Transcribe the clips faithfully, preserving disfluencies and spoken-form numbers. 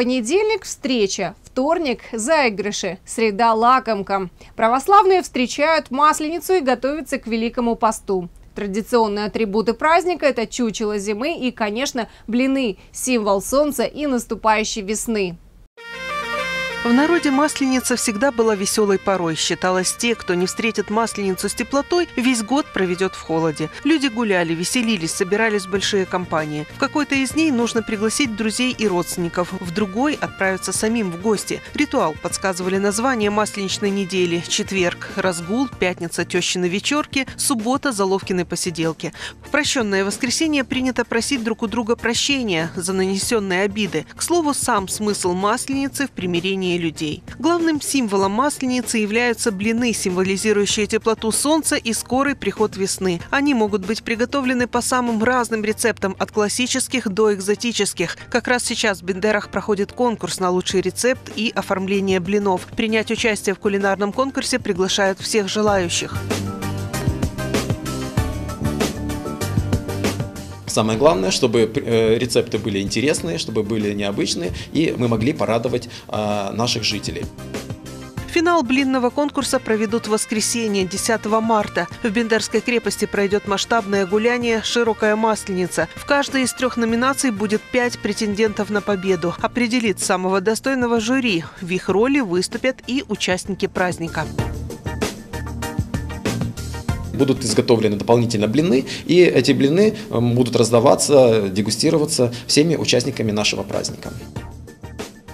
Понедельник – встреча, вторник – заигрыши, среда – лакомка. Православные встречают Масленицу и готовятся к Великому посту. Традиционные атрибуты праздника – это чучело зимы и, конечно, блины – символ солнца и наступающей весны. В народе Масленица всегда была веселой порой. Считалось, те, кто не встретит Масленицу с теплотой, весь год проведет в холоде. Люди гуляли, веселились, собирались большие компании. В какой-то из дней нужно пригласить друзей и родственников, в другой отправиться самим в гости. Ритуал подсказывали название масленичной недели: четверг – разгул, пятница – тещины вечерки, суббота – заловкины посиделки. В прощенное воскресенье принято просить друг у друга прощения за нанесенные обиды. К слову, сам смысл Масленицы в примирении людей. Главным символом Масленицы являются блины, символизирующие теплоту солнца и скорый приход весны. Они могут быть приготовлены по самым разным рецептам, от классических до экзотических. Как раз сейчас в Бендерах проходит конкурс на лучший рецепт и оформление блинов. Принять участие в кулинарном конкурсе приглашают всех желающих. Самое главное, чтобы рецепты были интересные, чтобы были необычные, и мы могли порадовать наших жителей. Финал блинного конкурса проведут в воскресенье, десятого марта. В Бендерской крепости пройдет масштабное гуляние «Широкая масленица». В каждой из трех номинаций будет пять претендентов на победу. Определит самого достойного жюри. В их роли выступят и участники праздника. Будут изготовлены дополнительно блины, и эти блины будут раздаваться, дегустироваться всеми участниками нашего праздника.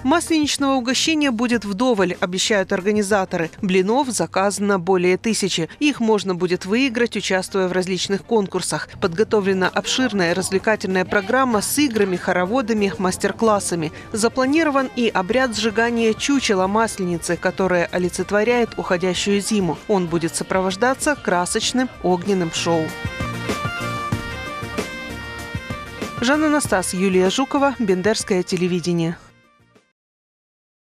Масленичного угощения будет вдоволь, обещают организаторы. Блинов заказано более тысячи. Их можно будет выиграть, участвуя в различных конкурсах. Подготовлена обширная развлекательная программа с играми, хороводами, мастер-классами. Запланирован и обряд сжигания чучела масленицы, которое олицетворяет уходящую зиму. Он будет сопровождаться красочным огненным шоу. Жанна Настас, Юлия Жукова, Бендерское телевидение.